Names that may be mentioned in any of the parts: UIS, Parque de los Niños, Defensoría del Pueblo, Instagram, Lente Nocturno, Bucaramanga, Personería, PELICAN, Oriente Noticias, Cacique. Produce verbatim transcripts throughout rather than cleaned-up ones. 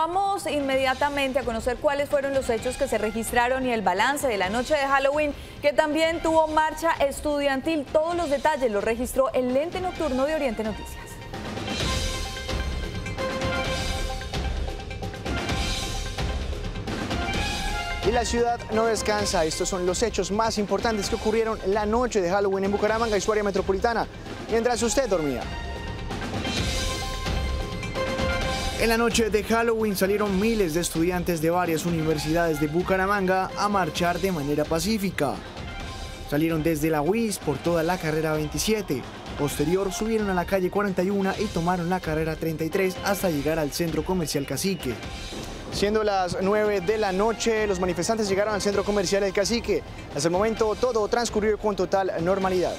Vamos inmediatamente a conocer cuáles fueron los hechos que se registraron y el balance de la noche de Halloween, que también tuvo marcha estudiantil. Todos los detalles los registró el Lente Nocturno de Oriente Noticias. Y la ciudad no descansa. Estos son los hechos más importantes que ocurrieron la noche de Halloween en Bucaramanga y su área metropolitana, mientras usted dormía. En la noche de Halloween salieron miles de estudiantes de varias universidades de Bucaramanga a marchar de manera pacífica. Salieron desde la U I S por toda la carrera veintisiete, posterior subieron a la calle cuarenta y uno y tomaron la carrera treinta y tres hasta llegar al centro comercial Cacique. Siendo las nueve de la noche, los manifestantes llegaron al centro comercial El Cacique. Hasta el momento todo transcurrió con total normalidad.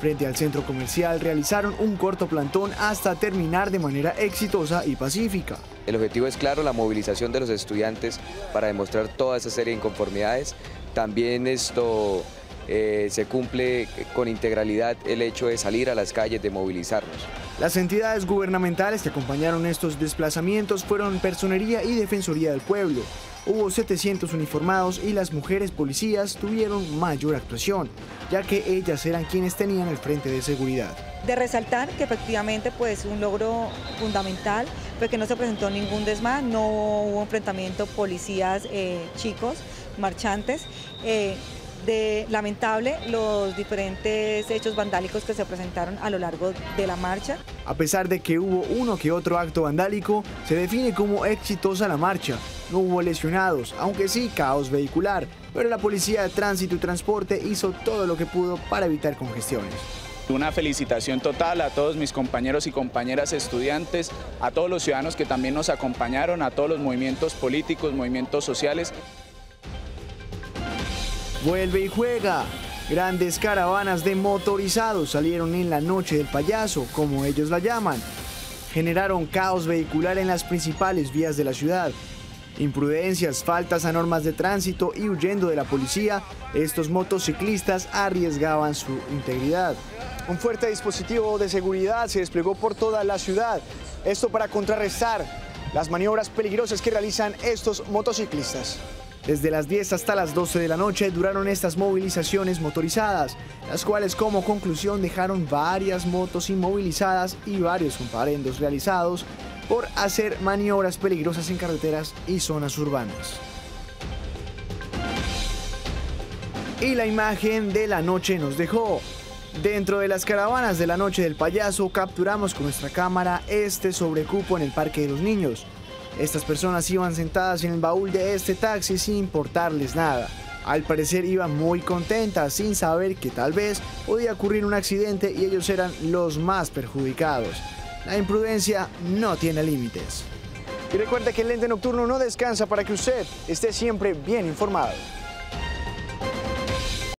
Frente al centro comercial realizaron un corto plantón hasta terminar de manera exitosa y pacífica. El objetivo es claro, la movilización de los estudiantes para demostrar toda esa serie de inconformidades. También esto eh, se cumple con integralidad el hecho de salir a las calles, de movilizarnos. Las entidades gubernamentales que acompañaron estos desplazamientos fueron Personería y Defensoría del Pueblo. Hubo setecientos uniformados y las mujeres policías tuvieron mayor actuación, ya que ellas eran quienes tenían el frente de seguridad. De resaltar que efectivamente pues, un logro fundamental fue que no se presentó ningún desmán, no hubo enfrentamiento policías, eh, chicos, marchantes. Eh, de lamentable los diferentes hechos vandálicos que se presentaron a lo largo de la marcha. A pesar de que hubo uno que otro acto vandálico, se define como exitosa la marcha. No hubo lesionados, aunque sí caos vehicular, pero la Policía de Tránsito y Transporte hizo todo lo que pudo para evitar congestiones. Una felicitación total a todos mis compañeros y compañeras estudiantes, a todos los ciudadanos que también nos acompañaron, a todos los movimientos políticos, movimientos sociales. Vuelve y juega. Grandes caravanas de motorizados salieron en la noche del payaso, como ellos la llaman. Generaron caos vehicular en las principales vías de la ciudad. Imprudencias, faltas a normas de tránsito y huyendo de la policía, estos motociclistas arriesgaban su integridad. Un fuerte dispositivo de seguridad se desplegó por toda la ciudad. Esto para contrarrestar las maniobras peligrosas que realizan estos motociclistas. Desde las diez hasta las doce de la noche duraron estas movilizaciones motorizadas, las cuales como conclusión dejaron varias motos inmovilizadas y varios comparendos realizados por hacer maniobras peligrosas en carreteras y zonas urbanas. Y la imagen de la noche nos dejó. Dentro de las caravanas de la noche del payaso capturamos con nuestra cámara este sobrecupo en el Parque de los Niños. Estas personas iban sentadas en el baúl de este taxi sin importarles nada. Al parecer iban muy contentas, sin saber que tal vez podía ocurrir un accidente y ellos eran los más perjudicados. La imprudencia no tiene límites. Y recuerda que el Lente Nocturno no descansa para que usted esté siempre bien informado.